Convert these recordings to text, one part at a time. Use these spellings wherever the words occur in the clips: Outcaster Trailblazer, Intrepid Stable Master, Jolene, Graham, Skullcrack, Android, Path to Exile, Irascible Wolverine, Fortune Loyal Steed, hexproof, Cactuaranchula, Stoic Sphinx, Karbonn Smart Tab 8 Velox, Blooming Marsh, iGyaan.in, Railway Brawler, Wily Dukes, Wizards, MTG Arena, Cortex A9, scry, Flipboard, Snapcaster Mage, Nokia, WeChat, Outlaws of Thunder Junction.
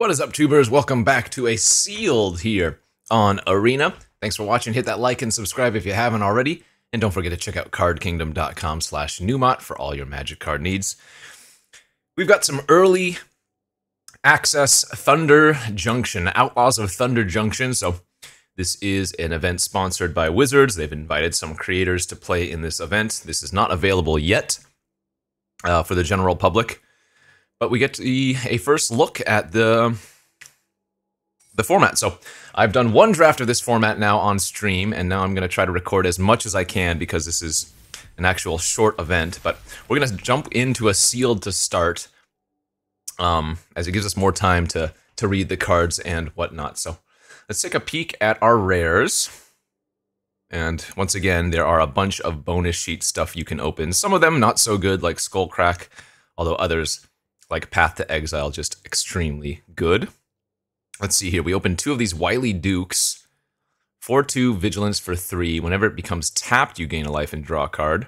What is up, tubers? Welcome back to a sealed here on Arena. Thanks for watching. Hit that like and subscribe if you haven't already. And don't forget to check out cardkingdom.com/Numot for all your magic card needs. We've got some early access Thunder Junction, Outlaws of Thunder Junction. So this is an event sponsored by Wizards. They've invited some creators to play in this event. This is not available yet for the general public, but we get a first look at the format. So I've done one draft of this format now on stream, and now I'm going to try to record as much as I can because this is an actual short event. But we're going to jump into a sealed to start, as it gives us more time to read the cards and whatnot. So let's take a peek at our rares. And once again, there are a bunch of bonus sheet stuff you can open. Some of them not so good, like Skullcrack, although others, like Path to Exile, just extremely good. Let's see here. We open two of these Wily Dukes. 4/2 Vigilance for 3. Whenever it becomes tapped, you gain a life and draw a card.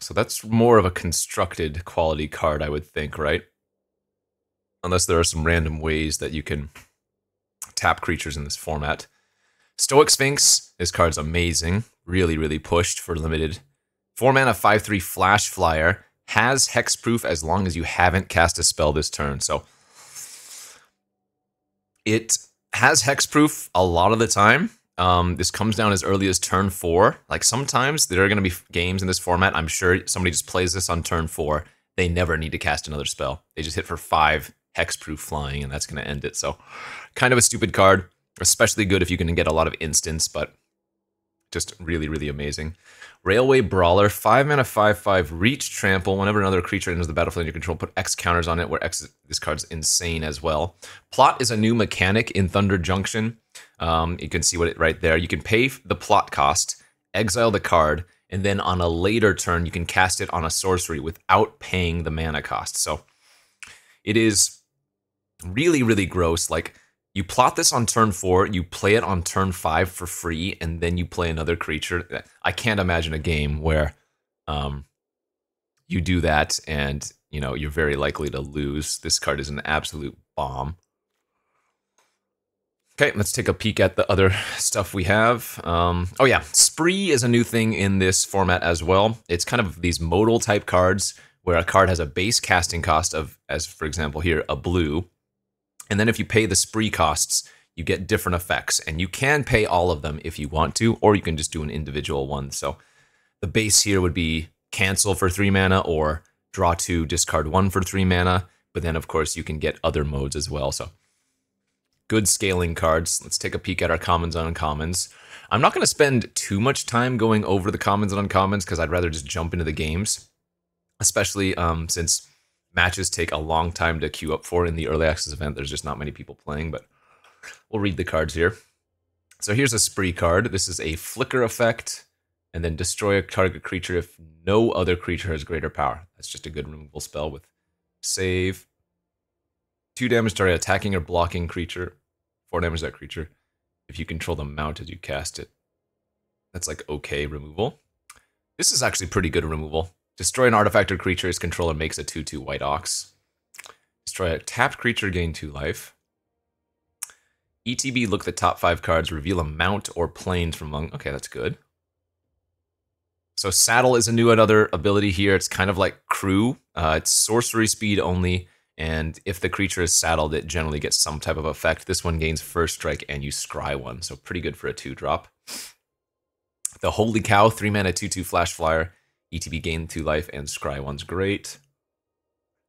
So that's more of a constructed quality card, I would think, right? Unless there are some random ways that you can tap creatures in this format. Stoic Sphinx. This card's amazing. Really, really pushed for limited. 4 mana, 5/3 Flash Flyer. Has hexproof as long as you haven't cast a spell this turn. So it has hexproof a lot of the time. This comes down as early as turn 4. Like, sometimes there are going to be games in this format, I'm sure somebody just plays this on turn 4. They never need to cast another spell. They just hit for 5 hexproof flying, and that's going to end it. So kind of a stupid card, especially good if you can get a lot of instants, but just really, really amazing. Railway Brawler, 5 mana, 5/5, Reach, Trample. Whenever another creature enters the battlefield in your control, put X counters on it, where X, this card's insane as well. Plot is a new mechanic in Thunder Junction. You can see it right there. You can pay the plot cost, exile the card, and then on a later turn, you can cast it on a sorcery without paying the mana cost. So it is really, really gross. Like, you plot this on turn 4, you play it on turn 5 for free, and then you play another creature. I can't imagine a game where you do that and, you know, you're very likely to lose. This card is an absolute bomb. Okay, let's take a peek at the other stuff we have. Oh yeah, Spree is a new thing in this format as well. It's kind of these modal type cards where a card has a base casting cost of, as for example here, a blue. And then if you pay the Spree costs, you get different effects. And you can pay all of them if you want to, or you can just do an individual one. So the base here would be cancel for 3 mana, or draw 2, discard 1 for 3 mana. But then, of course, you can get other modes as well. So good scaling cards. Let's take a peek at our commons and uncommons. I'm not going to spend too much time going over the commons and uncommons because I'd rather just jump into the games, especially since matches take a long time to queue up for in the early access event. There's just not many people playing, but we'll read the cards here. So here's a Spree card. This is a flicker effect, and then destroy a target creature if no other creature has greater power. That's just a good removal spell with save. 2 damage to an attacking or blocking creature. 4 damage to that creature. If you control the mounted, you cast it. That's like okay removal. This is actually pretty good removal. Destroy an artifact or creature, its controller makes a 2/2 white ox. Destroy a tapped creature, gain 2 life. ETB, look at the top 5 cards, reveal a mount or planes from among... Okay, that's good. So Saddle is another ability here. It's kind of like Crew. It's sorcery speed only, and if the creature is saddled, it generally gets some type of effect. This one gains first strike, and you scry 1, so pretty good for a 2-drop. The Holy Cow, 3 mana, 2/2 Flash Flyer. ETB, gain 2 life, and scry 1's great.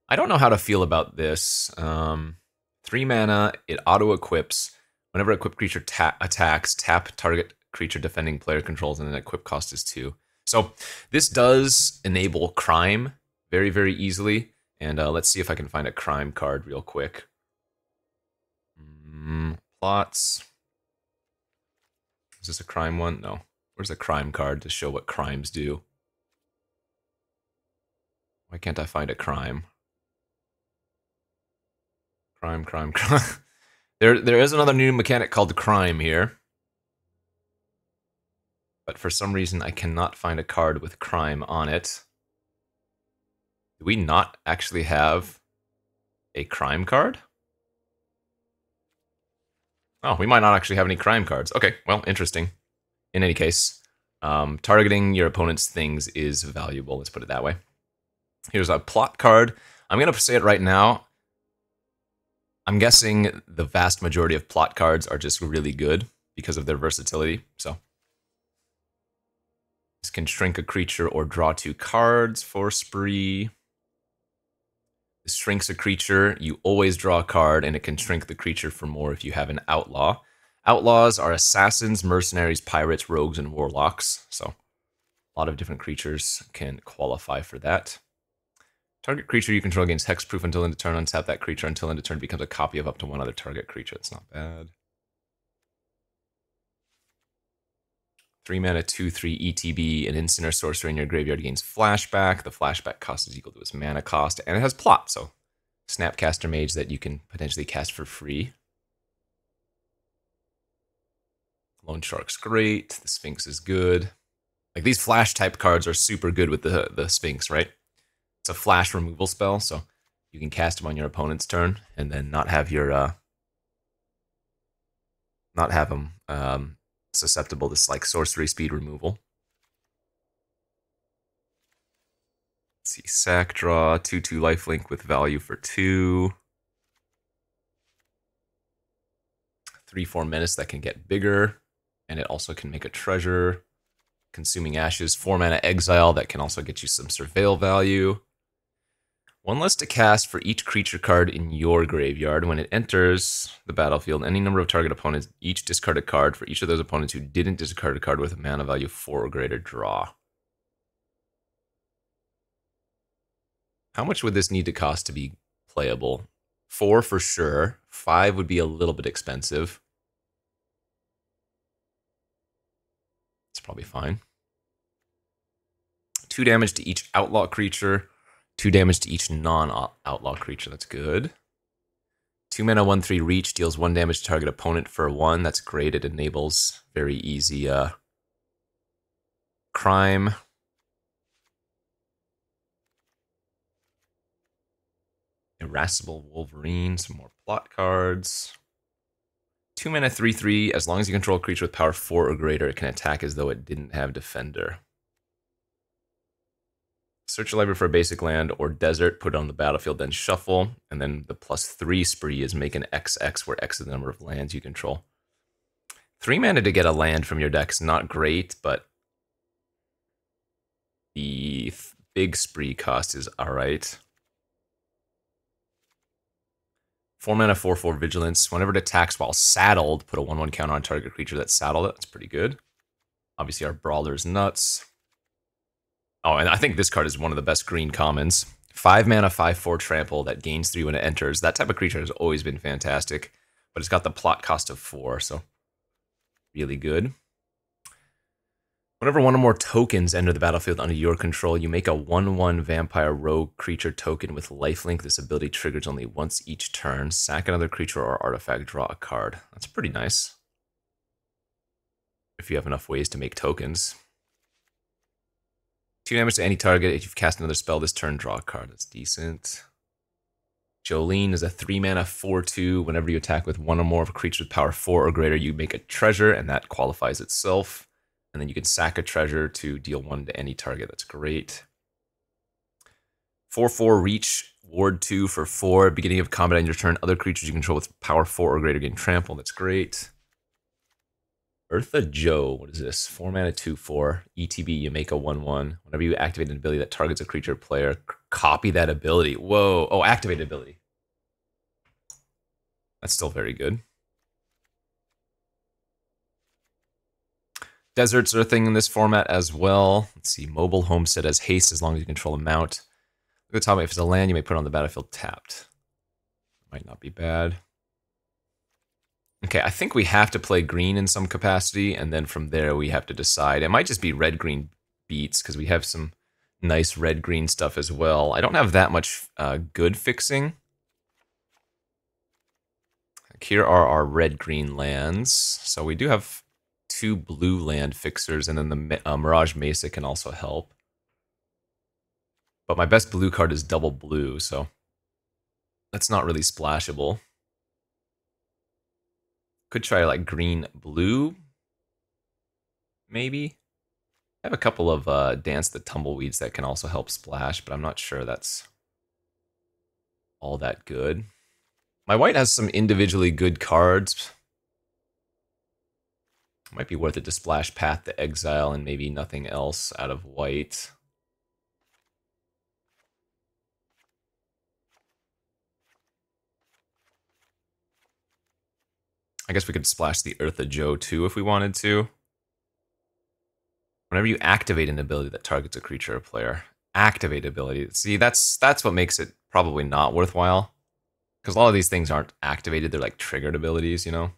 I don't know how to feel about this. 3 mana, it auto-equips. Whenever equipped creature attacks, tap target creature defending player controls, and then equip cost is 2. So this does enable crime very, very easily. And let's see if I can find a crime card real quick. Plots. Is this a crime one? No. Where's the crime card to show what crimes do? Why can't I find a crime? Crime. There is another new mechanic called crime here. But for some reason, I cannot find a card with crime on it. Do we not actually have a crime card? Oh, we might not actually have any crime cards. Okay, well, interesting. In any case, targeting your opponent's things is valuable, let's put it that way. Here's a plot card. I'm going to say it right now. I'm guessing the vast majority of plot cards are just really good because of their versatility, so. This can shrink a creature or draw 2 cards for spree. This shrinks a creature. You always draw a card, and it can shrink the creature for more if you have an outlaw. Outlaws are assassins, mercenaries, pirates, rogues, and warlocks. So a lot of different creatures can qualify for that. Target creature you control gains hexproof until end of turn. Untap that creature until end of turn becomes a copy of up to 1 other target creature. It's not bad. 3 mana, 2/3 ETB, an instant or sorcery in your graveyard gains flashback. The flashback cost is equal to its mana cost, and it has plot, so Snapcaster Mage that you can potentially cast for free. Lone Shark's great. The Sphinx is good. Like these flash type cards are super good with the Sphinx, right? It's a flash removal spell, so you can cast them on your opponent's turn and then not have your not have them susceptible to like sorcery speed removal. Let's see, sack draw, 2/2 lifelink with value for 2. 3/4 menace that can get bigger, and it also can make a treasure. Consuming ashes, 4 mana exile that can also get you some surveil value. 1 less to cast for each creature card in your graveyard. When it enters the battlefield, any number of target opponents each discard a card. For each of those opponents who didn't discard a card with a mana value 4 or greater, draw. How much would this need to cost to be playable? 4 for sure. 5 would be a little bit expensive. It's probably fine. 2 damage to each outlaw creature. 2 damage to each non-outlaw creature, that's good. 2 mana, 1/3 reach, deals 1 damage to target opponent for 1, that's great. It enables very easy crime. Irascible Wolverine, some more plot cards. 2 mana, 3/3, as long as you control a creature with power 4 or greater, it can attack as though it didn't have defender. Search your library for a basic land or desert, put it on the battlefield, then shuffle, and then the +3 spree is make an XX, where X is the number of lands you control. 3 mana to get a land from your deck's not great, but the big spree cost is alright. 4 mana, 4/4 vigilance. Whenever it attacks while saddled, put a 1/1 counter on target creature that's saddled. That's pretty good. Obviously our brawler's nuts. Oh, and I think this card is one of the best green commons. 5 mana, 5/4 trample that gains 3 when it enters. That type of creature has always been fantastic, but it's got the plot cost of 4, so really good. Whenever 1 or more tokens enter the battlefield under your control, you make a 1/1 vampire rogue creature token with lifelink. This ability triggers only once each turn. Sack another creature or artifact, draw a card. That's pretty nice. If you have enough ways to make tokens. 2 damage to any target. If you've cast another spell this turn, draw a card. That's decent. Jolene is a 3 mana 4/2. Whenever you attack with 1 or more of a creature with power 4 or greater, you make a treasure, and that qualifies itself. And then you can sack a treasure to deal 1 to any target. That's great. 4/4 reach, ward 2 for 4. Beginning of combat on your turn, other creatures you control with power 4 or greater gain trample. That's great. Eartha Joe, what is this? 4 mana, 2/4. ETB, you make a 1/1. Whenever you activate an ability that targets a creature player, copy that ability. Whoa. Oh, activate ability. That's still very good. Deserts are a thing in this format as well. Let's see. Mobile Homestead has haste as long as you control a mount. Look at the top. If it's a land, you may put it on the battlefield tapped. Might not be bad. Okay, I think we have to play green in some capacity, and then from there we have to decide. It might just be red-green beats, because we have some nice red-green stuff as well. I don't have that much good fixing. Like here are our red-green lands. So we do have 2 blue land fixers, and then the Mirage Mesa can also help. But my best blue card is double blue, so that's not really splashable. Could try like green blue, maybe. I have a couple of Dance the Tumbleweeds that can also help splash, but I'm not sure that's all that good. My white has some individually good cards. Might be worth it to splash Path to Exile and maybe nothing else out of white. I guess we could splash the Eartha Joe too if we wanted to. Whenever you activate an ability that targets a creature or player. Activate ability. See, that's what makes it probably not worthwhile. Because a lot of these things aren't activated, they're like triggered abilities, you know?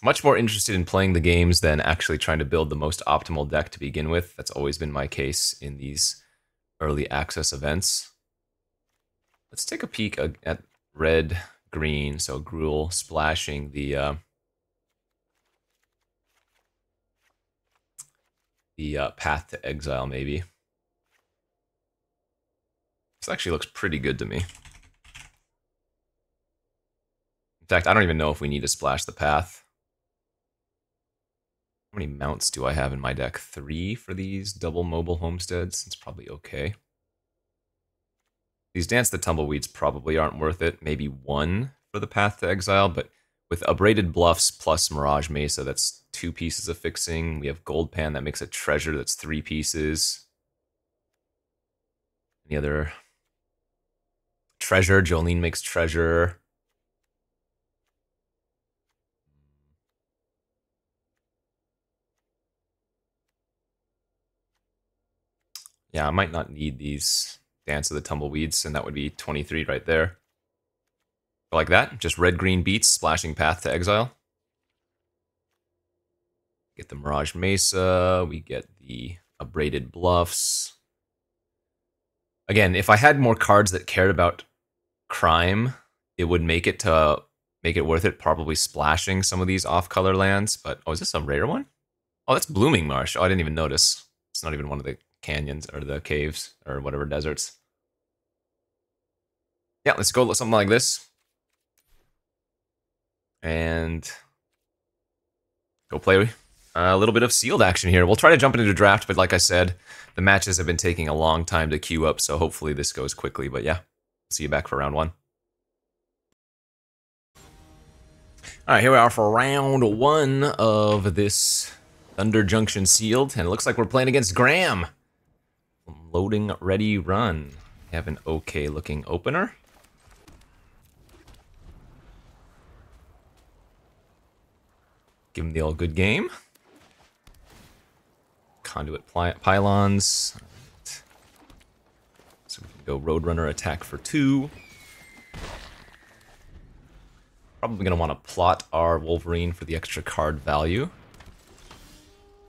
Much more interested in playing the games than actually trying to build the most optimal deck to begin with. That's always been my case in these early access events. Let's take a peek at red, green, so Gruul splashing the Path to Exile, maybe. This actually looks pretty good to me. In fact, I don't even know if we need to splash the Path. How many mounts do I have in my deck? 3 for these double mobile homesteads? It's probably okay. These Dance the Tumbleweeds probably aren't worth it. Maybe 1 for the Path to Exile, but with Abraded Bluffs plus Mirage Mesa, that's 2 pieces of fixing. We have Gold Pan that makes a treasure, that's 3 pieces. Any other treasure? Jolene makes treasure. Yeah, I might not need these Dance of the Tumbleweeds, and that would be 23 right there. But like that, just red green beats, splashing Path to Exile. Get the Mirage Mesa, we get the Abraded Bluffs. Again, if I had more cards that cared about crime, it would make it to make it worth it, probably splashing some of these off-color lands. But oh, is this a rare one? Oh, that's Blooming Marsh. Oh, I didn't even notice. It's not even one of the canyons or the caves or whatever deserts. Yeah, let's go something like this. And go play a little bit of sealed action here. We'll try to jump into draft, but like I said, the matches have been taking a long time to queue up, so hopefully this goes quickly. But yeah, see you back for round 1. All right, here we are for round 1 of this Thunder Junction sealed, and it looks like we're playing against Graham. Loading, ready, run. We have an okay looking opener. Give him the all good game. Conduit pylons. Right. So we can go Roadrunner attack for 2. Probably going to want to plot our Wolverine for the extra card value.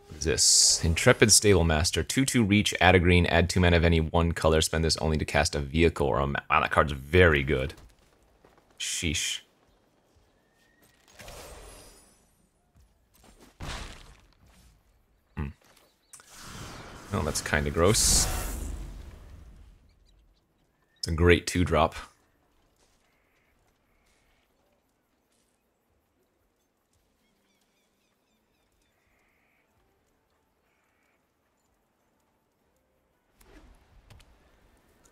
What is this? Intrepid Stable Master. 2/2 reach, add a green, add 2 mana of any one color. Spend this only to cast a vehicle or a map. Wow, that card's very good. Sheesh. Well, that's kind of gross. It's a great 2-drop.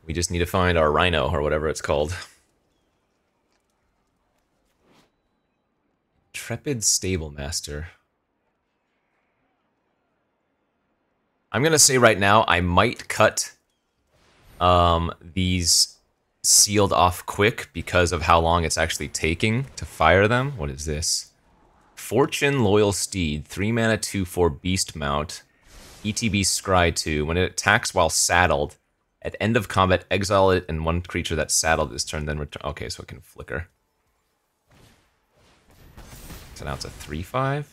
We just need to find our Rhino, or whatever it's called. Intrepid Stable Master. I'm going to say right now, I might cut these sealed off quick because of how long it's actually taking to fire them. What is this? Fortune Loyal Steed, 3 mana, 2/4 beast mount, ETB Scry 2. When it attacks while saddled, at end of combat, exile it and one creature that's saddled this turn, then return. Okay, so it can flicker. So now it's a 3/5.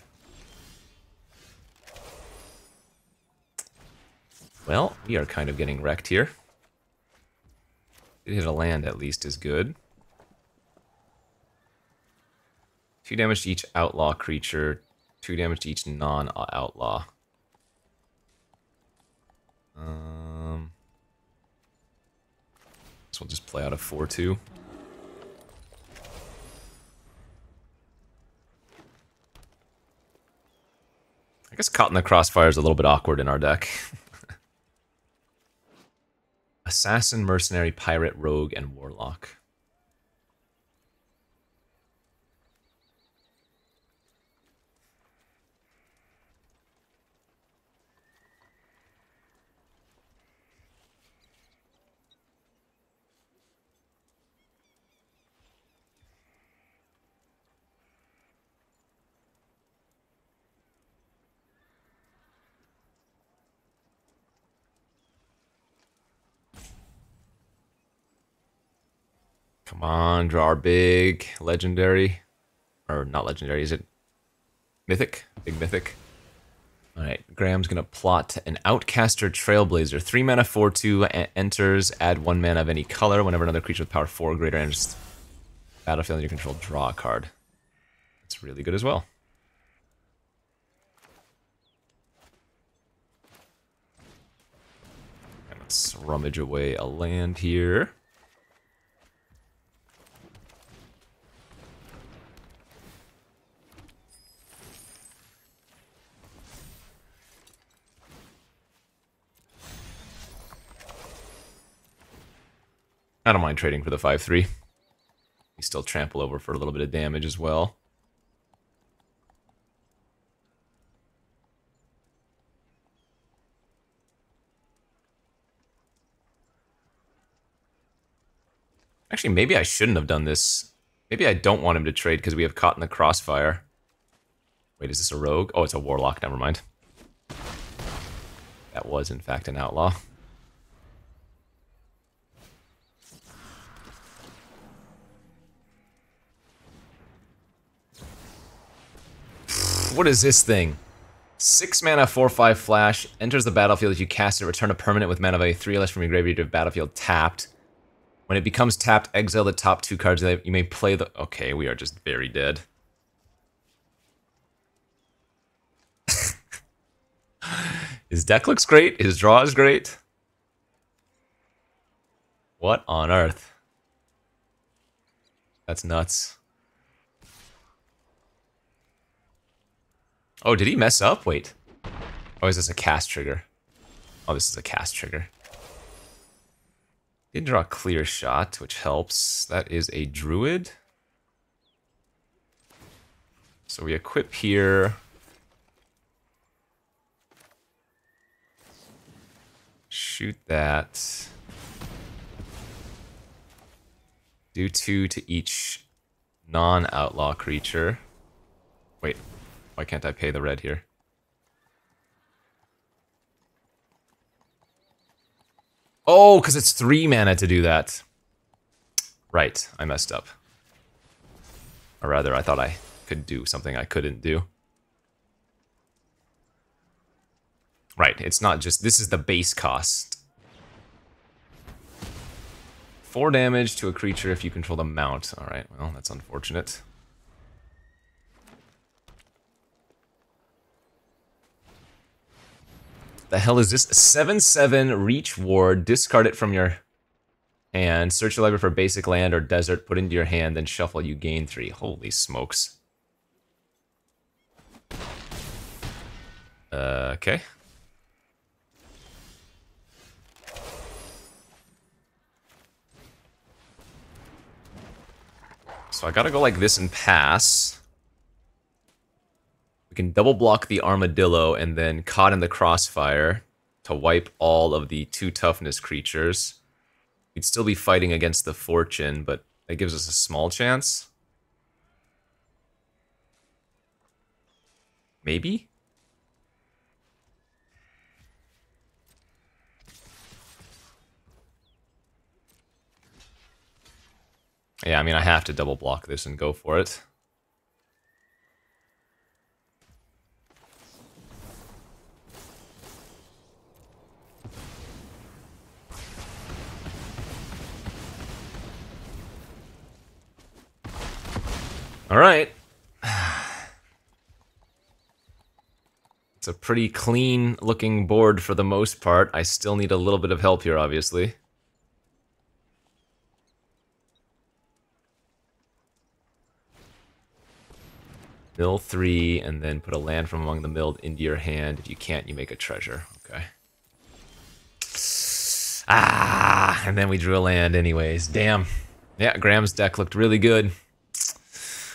Well, we are kind of getting wrecked here. It hit a land, at least, is good. 2 damage to each outlaw creature, 2 damage to each non-outlaw. So we'll just play out a 4-2. guess Caught in the Crossfire is a little bit awkward in our deck. Assassin, Mercenary, Pirate, Rogue, and Warlock. Come on, draw our big legendary. Or not legendary, is it? Mythic? Big mythic. Alright, Graham's gonna plot an Outcaster Trailblazer. 3 mana, 4/2, enters, add 1 mana of any color. Whenever another creature with power 4 or greater enters battlefield under your control, draw a card. That's really good as well. And let's rummage away a land here. I don't mind trading for the 5/3. We still trample over for a little bit of damage as well. Actually, maybe I shouldn't have done this. Maybe I don't want him to trade because we have Caught in the Crossfire. Wait, is this a rogue? Oh, it's a warlock, never mind. That was, in fact, an outlaw. What is this thing? 6 mana, 4/5 flash. Enters the battlefield. If you cast it, return a permanent with mana value 3 or less from your graveyard to the battlefield tapped. When it becomes tapped, exile the top 2 cards. You may play the... Okay, we are just very dead. His deck looks great. His draw is great. What on earth? That's nuts. Oh, did he mess up? Wait. Oh, is this a cast trigger? Oh, this is a cast trigger. Didn't draw a clear shot, which helps. That is a druid. So we equip here. Shoot that. Do 2 to each non-outlaw creature. Wait. Why can't I pay the red here? Oh, because it's 3 mana to do that. Right, I messed up. Or rather, I thought I could do something I couldn't do. Right, it's not just... This is the base cost. 4 damage to a creature if you control the mount. Alright, well, that's unfortunate. The hell is this? 7/7 reach ward. Discard it from your hand. Search your library for basic land or desert. Put into your hand, then shuffle. You gain 3. Holy smokes. Okay. So I gotta go like this and pass. We can double block the armadillo and then Caught in the Crossfire to wipe all of the 2 toughness creatures. We'd still be fighting against the fortune, but that gives us a small chance. Maybe? Yeah, I mean, I have to double block this and go for it. Alright. It's a pretty clean looking board for the most part. I still need a little bit of help here, obviously. Mill 3, and then put a land from among the milled into your hand. If you can't, you make a treasure. Okay. Ah, and then we drew a land anyways. Damn. Yeah, Graham's deck looked really good.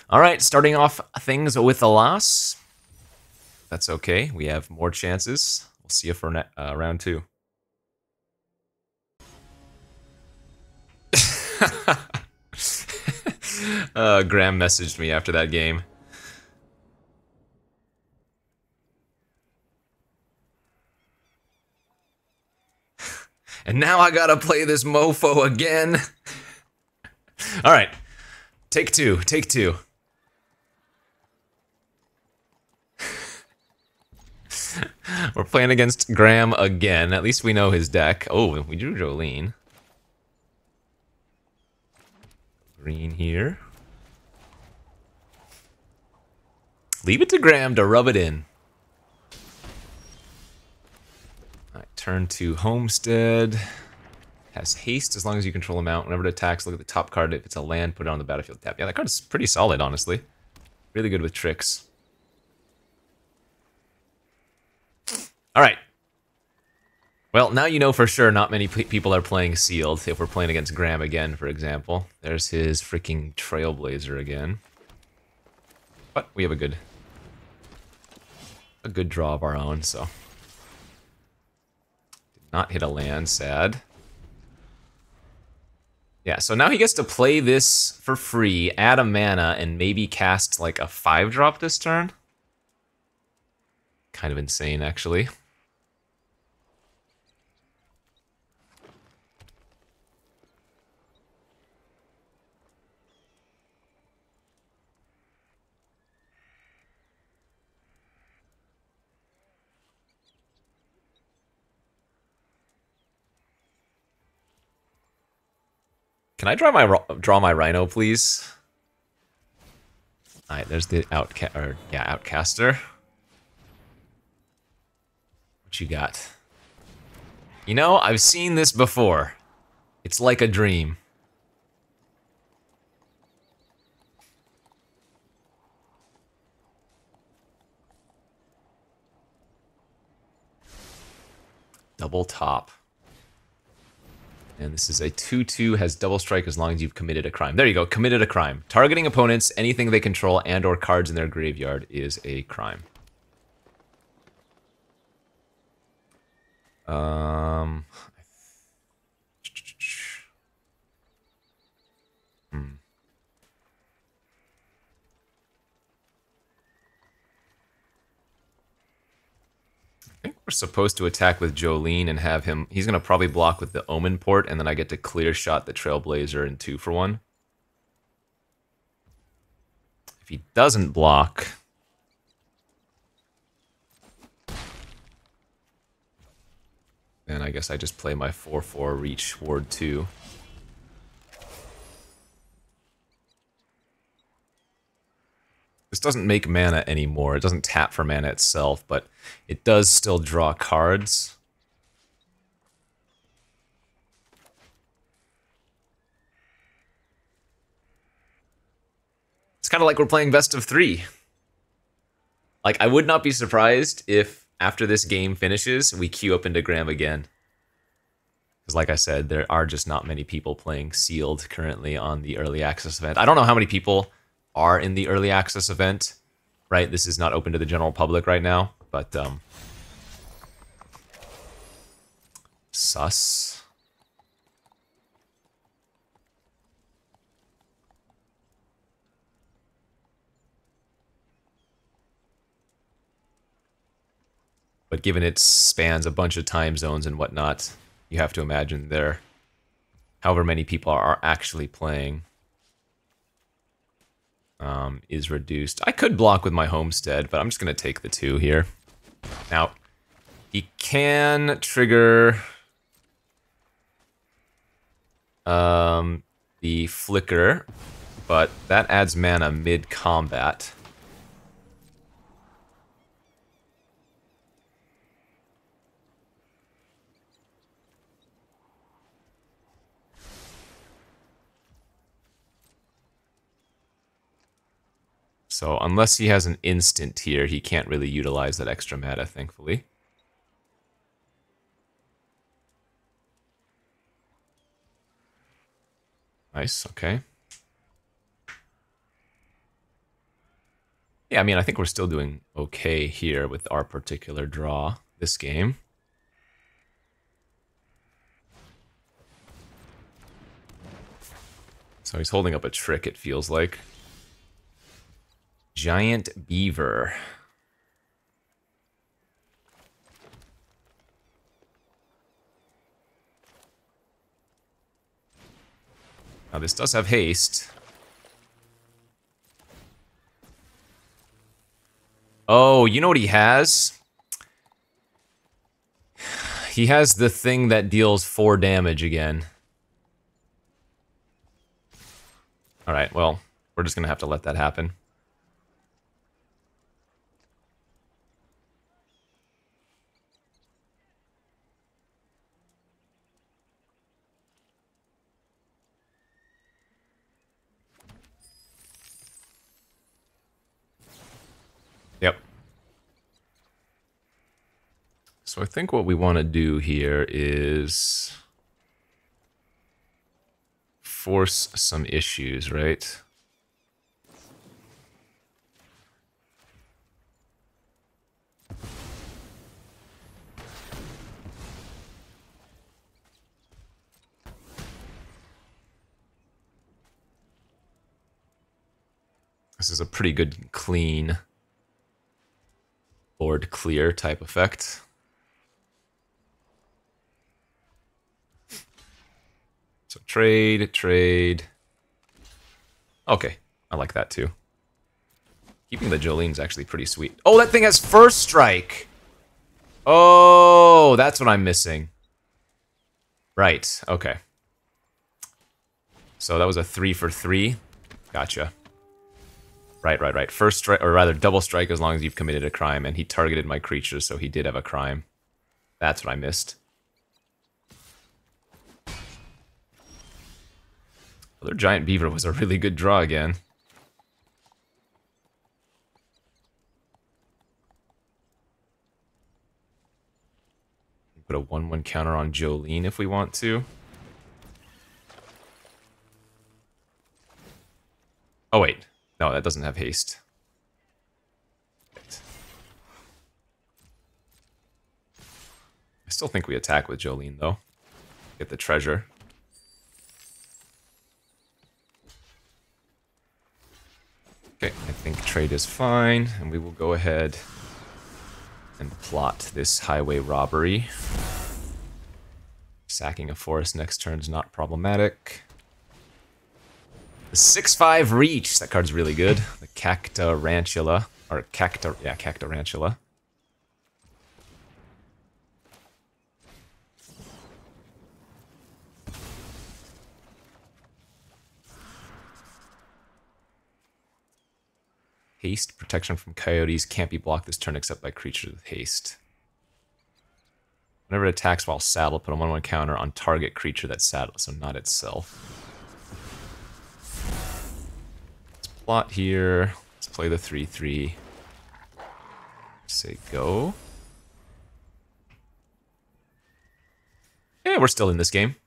All right, starting off things with a loss. That's okay. We have more chances. We'll see you for round two. Graham messaged me after that game. And now I gotta play this mofo again. All right, take two, take two. We're playing against Graham again. At least we know his deck. Oh, we drew Jolene. Green here. Leave it to Graham to rub it in. All right, turn to Homestead. Has haste as long as you control the amount. Whenever it attacks, look at the top card. If it's a land, put it on the battlefield tap. Yeah, that card's pretty solid, honestly. Really good with tricks. All right. Well, now you know for sure not many people are playing sealed. If we're playing against Graham again, for example. There's his freaking Trailblazer again. But we have a good draw of our own, so. Did not hit a land, sad. Yeah, so now he gets to play this for free, add a mana, and maybe cast like a 5-drop this turn. Kind of insane, actually. Can I draw my Rhino, please? All right, there's the Outcaster. What you got? You know, I've seen this before. It's like a dream. Double top. And this is a 2-2, has double strike as long as you've committed a crime. There you go, committed a crime. Targeting opponents, anything they control, and or cards in their graveyard is a crime. I think we're supposed to attack with Jolene and have him. He's going to probably block with the Omen Port, and then I get to clear shot the Trailblazer in 2-for-1. If he doesn't block. Then I guess I just play my 4-4 reach Ward 2. This doesn't make mana anymore. It doesn't tap for mana itself, but it does still draw cards. It's kind of like we're playing best of three. Like, I would not be surprised if after this game finishes, we queue up into Graham again. Because like I said, there are just not many people playing sealed currently on the early access event. I don't know how many people are in the early access event, right? This is not open to the general public right now, but sus. But given it spans a bunch of time zones and whatnot, you have to imagine there however many people are actually playing. Is reduced. I could block with my Homestead, but I'm just going to take the 2 here. Now, he can trigger the Flicker, but that adds mana mid-combat. So unless he has an instant here, he can't really utilize that extra mana, thankfully. Nice, okay. Yeah, I mean, I think we're still doing okay here with our particular draw this game. So he's holding up a trick, it feels like. Giant Beaver. Now this does have haste. Oh, you know what he has? He has the thing that deals 4 damage again. Alright, well, we're just gonna have to let that happen. Yep. So I think what we want to do here is force some issues, right? This is a pretty good clean board clear type effect. So trade, trade. Okay, I like that too. Keeping the Jolene's actually pretty sweet. Oh, that thing has first strike! Oh, that's what I'm missing. Right, okay. So that was a 3 for 3. Gotcha. Right. First strike, or rather double strike as long as you've committed a crime, and he targeted my creatures, so he did have a crime. That's what I missed. Other Giant Beaver was a really good draw again. Put a 1/1 counter on Jolene if we want to. Oh wait, no, that doesn't have haste. Right. I still think we attack with Jolene though. Get the treasure. Okay, I think trade is fine, and we will go ahead and plot this highway robbery. Sacking a forest next turn is not problematic. The 6/5 reach, that card's really good. The Cactuaranchula, or Cactuaranchula. Haste, protection from coyotes, can't be blocked this turn except by creatures with haste. Whenever it attacks while saddled, put a 1/1 counter on target creature that's saddled, so not itself. Let's plot here. Let's play the 3/3. Say go. Yeah, we're still in this game.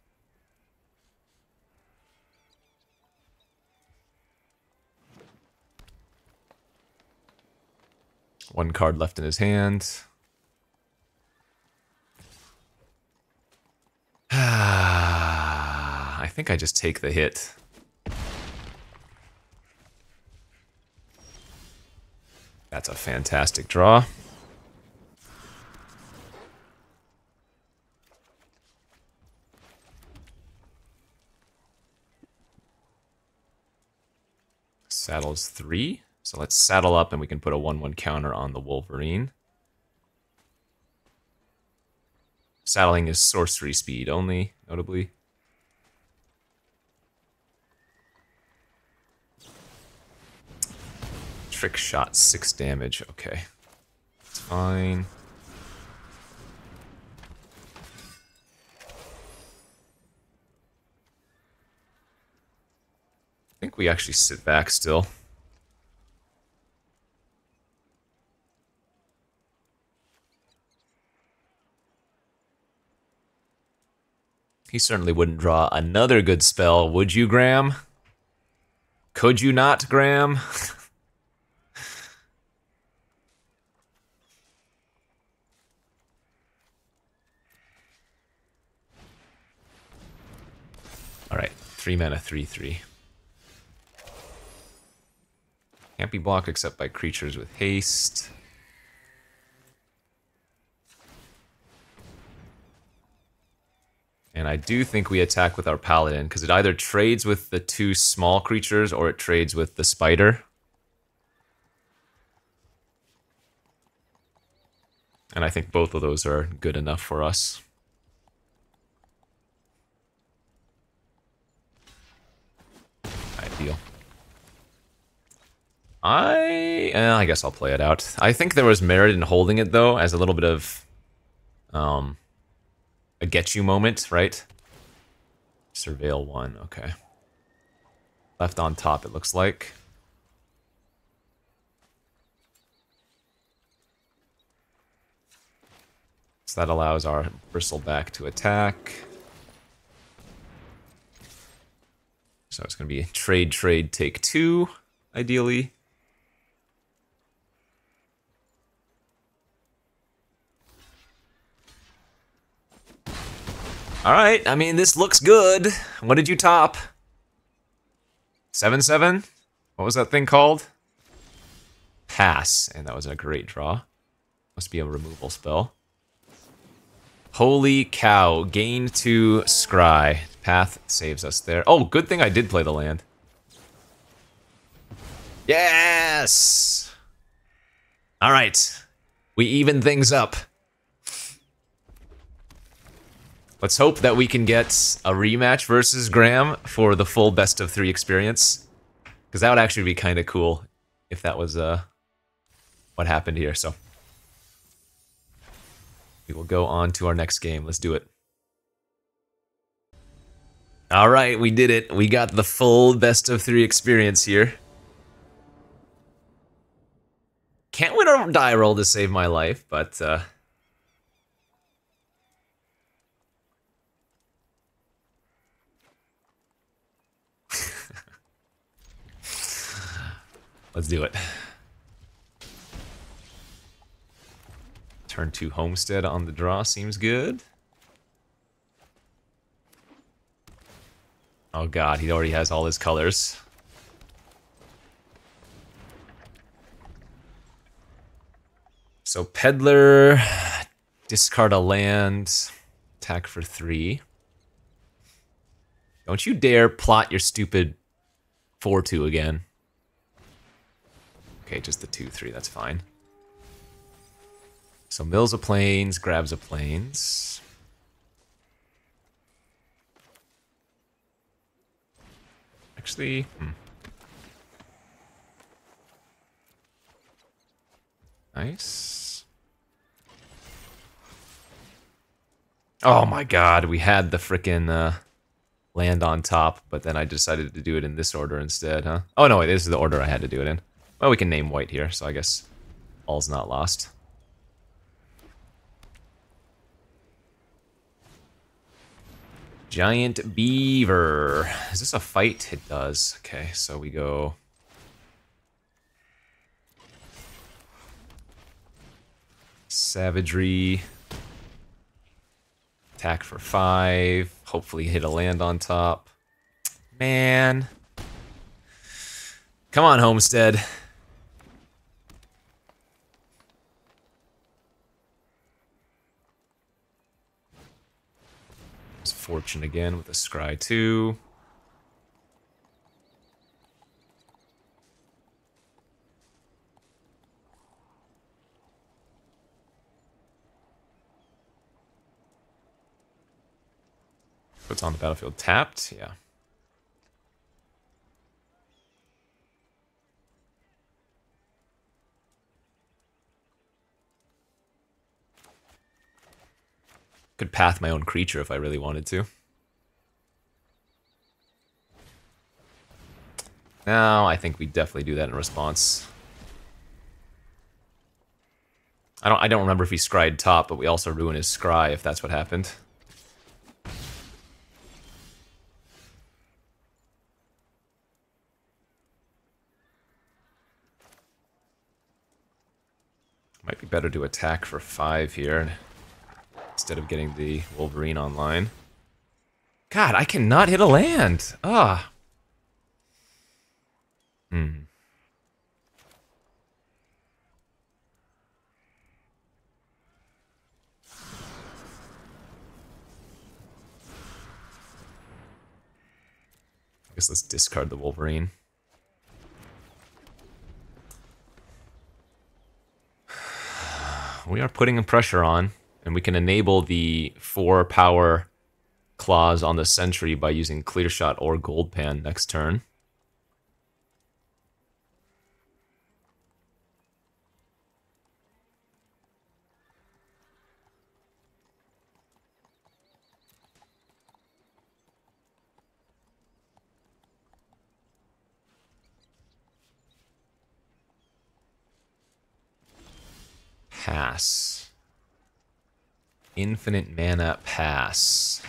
One card left in his hand. I think I just take the hit. That's a fantastic draw. Saddles 3. So let's saddle up and we can put a 1/1 counter on the Wolverine. Saddling is sorcery speed only, notably. Trick shot, 6 damage, okay. It's fine. I think we actually sit back still. He certainly wouldn't draw another good spell, would you, Graham? Could you not, Graham? Alright, 3 mana, 3/3. Can't be blocked except by creatures with haste. And I do think we attack with our paladin, because it either trades with the two small creatures or it trades with the spider. And I think both of those are good enough for us. Ideal. I guess I'll play it out. I think there was merit in holding it, though, as a little bit of a get you moment, right? Surveil one, okay. Left on top, it looks like. So that allows our bristleback to attack. So it's going to be trade, take two, ideally. All right, I mean, this looks good. What did you top? 7/7? What was that thing called? Pass, and that was a great draw. Must be a removal spell. Holy cow, gain 2 scry. Path saves us there. Oh, good thing I did play the land. Yes! All right, we even things up. Let's hope that we can get a rematch versus Graham for the full best-of-3 experience, because that would actually be kind of cool if that was what happened here. So we will go on to our next game. Let's do it. All right, we did it. We got the full best-of-3 experience here. Can't win a die roll to save my life, but... Let's do it. Turn 2 homestead on the draw seems good. Oh god, he already has all his colors. So peddler, discard a land, attack for 3. Don't you dare plot your stupid 4/2 again. Okay, just the 2/3, that's fine. So mills a plains, grabs a plains. Actually, nice. Oh my god, we had the frickin' land on top, but then I decided to do it in this order instead, huh? Oh no, wait, this is the order I had to do it in. Well, we can name white here, so I guess all's not lost. Giant beaver. Is this a fight? It does. Okay, so we go... savagery. Attack for 5. Hopefully hit a land on top. Man. Come on, homestead. Fortune again with a scry 2. Puts on the battlefield tapped, yeah. Could path my own creature if I really wanted to. No, I think we definitely do that in response. I don't remember if he scried top, but we also ruin his scry if that's what happened. Might be better to attack for 5 here instead of getting the Wolverine online. God, I cannot hit a land! Ah! Hmm. I guess let's discard the Wolverine. We are putting pressure on, and we can enable the 4 power claws on the sentry by using Clear Shot or Gold Pan next turn. Pass. Infinite mana pass.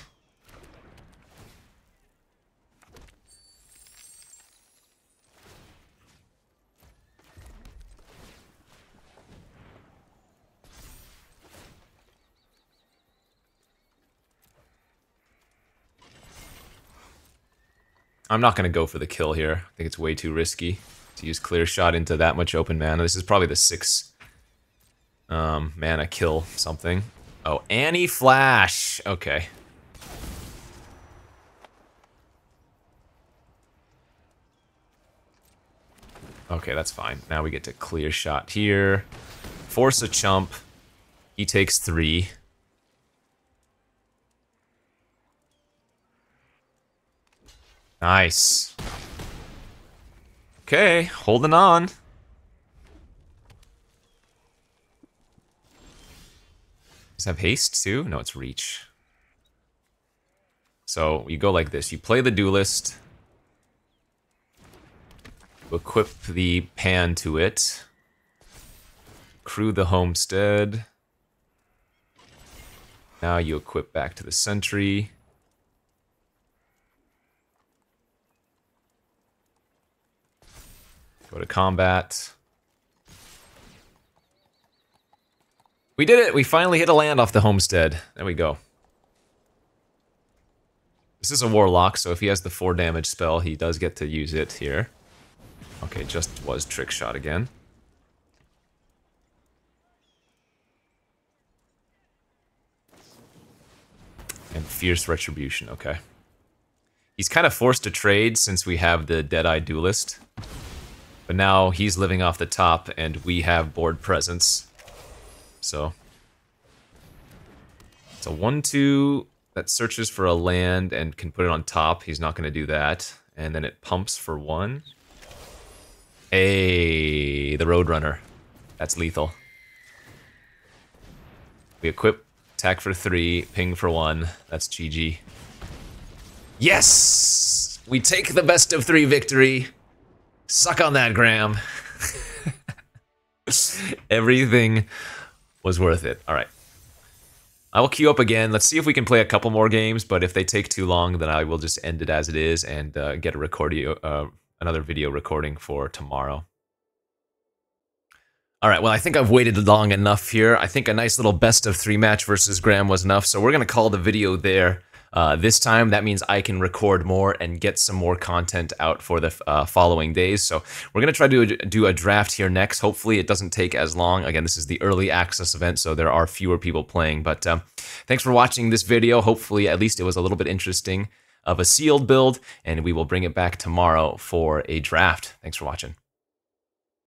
I'm not going to go for the kill here. I think it's way too risky to use Clear Shot into that much open mana. This is probably the 6... mana kill something. Oh, Annie Flash! Okay. Okay, that's fine. Now we get to Clear Shot here. Force a chump. He takes 3. Nice. Okay, holding on. Have haste too? No, it's reach. So you go like this. You play the duelist. You equip the pan to it. Crew the homestead. Now you equip back to the sentry. Go to combat. We did it! We finally hit a land off the homestead. There we go. This is a warlock, so if he has the 4 damage spell, he does get to use it here. Okay, just was Trick Shot again. And Fierce Retribution, okay. He's kind of forced to trade since we have the Deadeye Duelist. But now he's living off the top, and we have board presence. So it's a 1/2 that searches for a land and can put it on top. He's not going to do that. And then it pumps for 1. Hey, the Roadrunner. That's lethal. We equip, attack for 3, ping for 1. That's GG. Yes! We take the best of 3 victory. Suck on that, Graham. Everything was worth it. All right. I will queue up again. Let's see if we can play a couple more games, but if they take too long, then I will just end it as it is and get a another video recording for tomorrow. All right, well, I think I've waited long enough here. I think a nice little best-of-3 match versus Graham was enough, so we're going to call the video there this time. That means I can record more and get some more content out for the following days. So we're going to try to do a draft here next. Hopefully it doesn't take as long. Again, this is the early access event, so there are fewer people playing. But thanks for watching this video. Hopefully at least it was a little bit interesting of a sealed build, and we will bring it back tomorrow for a draft. Thanks for watching.